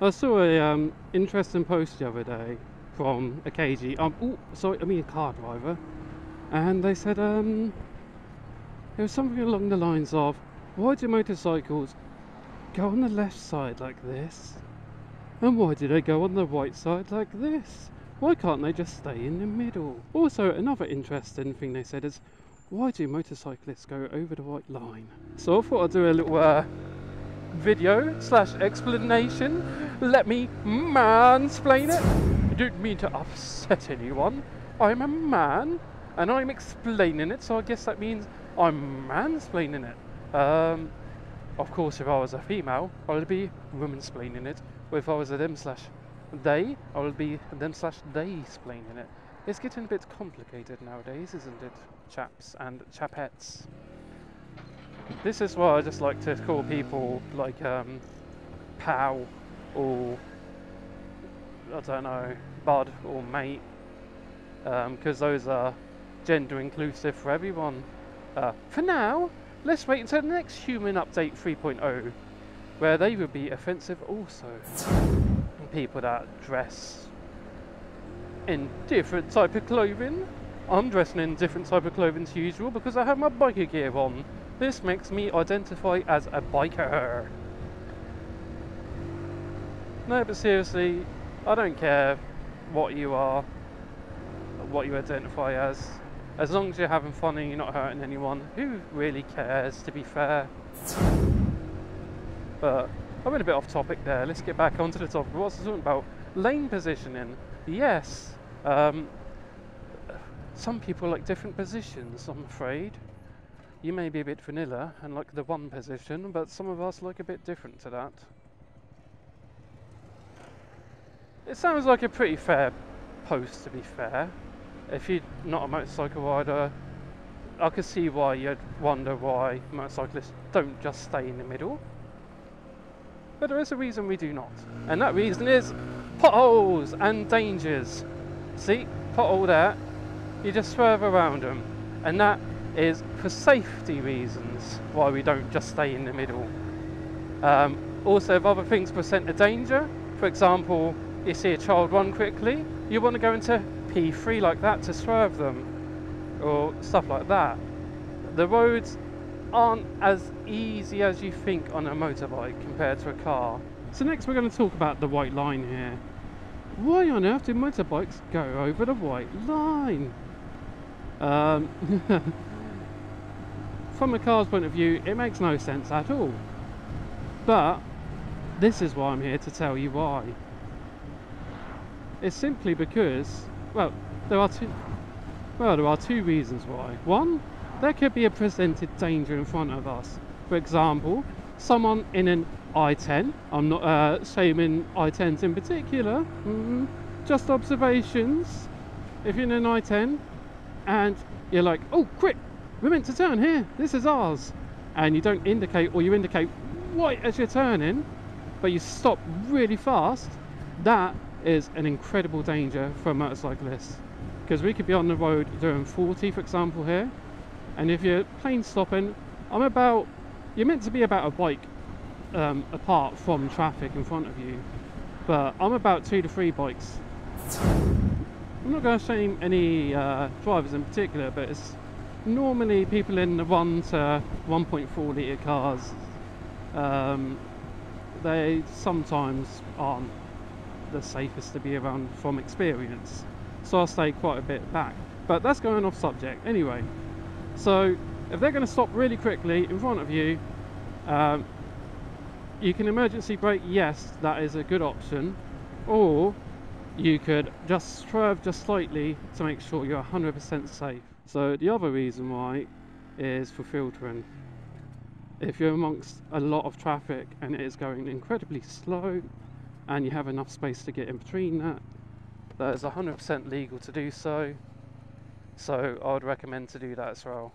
I saw an interesting post the other day from a KG, a car driver, and they said it was something along the lines of, why do motorcycles go on the left side like this? And why do they go on the right side like this? Why can't they just stay in the middle? Also, another interesting thing they said is, why do motorcyclists go over the right line? So I thought I'd do a little video/explanation. Let me mansplain it. I don't mean to upset anyone. I'm a man and I'm explaining it, so I guess that means I'm mansplaining it. Of course, if I was a female, I would be womansplaining it. Or if I was a them/they, I would be them/they-splaining it. It's getting a bit complicated nowadays, isn't it, chaps and chapettes? This is why I just like to call people like pal, or I don't know, bud or mate, because those are gender inclusive for everyone. For now, let's wait until the next Human Update 3.0, where they would be offensive also. People that dress in different type of clothing. I'm dressing in different type of clothing to usual because I have my biker gear on. This makes me identify as a biker. No, but seriously, I don't care what you are, what you identify as. As long as you're having fun and you're not hurting anyone, who really cares, to be fair? But I went a bit off topic there. Let's get back onto the topic. What's it talking about? Lane positioning. Yes. Some people like different positions, I'm afraid. You may be a bit vanilla and like the one position, but some of us like a bit different to that. It sounds like a pretty fair post, to be fair. If you're not a motorcycle rider, I could see why you'd wonder why motorcyclists don't just stay in the middle. But there is a reason we do not. And that reason is potholes and dangers. See, pothole there, you just swerve around them. And that is for safety reasons why we don't just stay in the middle. Also, if other things present a danger, for example, you see a child run quickly, you want to go into P3 like that to swerve them, or stuff like that. The roads aren't as easy as you think on a motorbike compared to a car. So next we're going to talk about the white line here. Why on earth do motorbikes go over the white line? From a car's point of view, it makes no sense at all. But this is why I'm here to tell you why. It's simply because, well, there are two reasons why. One, there could be a presented danger in front of us. For example, someone in an E10. I'm not shaming E10s in particular. Just observations. If you're in an E10 and you're like, oh, quick, we're meant to turn here, this is ours, and you don't indicate, or you indicate right as you're turning, but you stop really fast, that is an incredible danger for a motorcyclist, because we could be on the road doing 40, for example, here, and if you're plain stopping, you're meant to be about a bike apart from traffic in front of you, but I'm about 2 to 3 bikes. I'm not going to shame any drivers in particular, but it's normally people in the 1 to 1.4 litre cars, they sometimes aren't the safest to be around from experience, so I'll stay quite a bit back. But that's going off subject anyway. So if they're going to stop really quickly in front of you, you can emergency brake, yes, that is a good option, or you could just swerve just slightly to make sure you're 100% safe. So the other reason why is for filtering. If you're amongst a lot of traffic and it is going incredibly slow and you have enough space to get in between that, that is 100% legal to do so. So I would recommend to do that as well.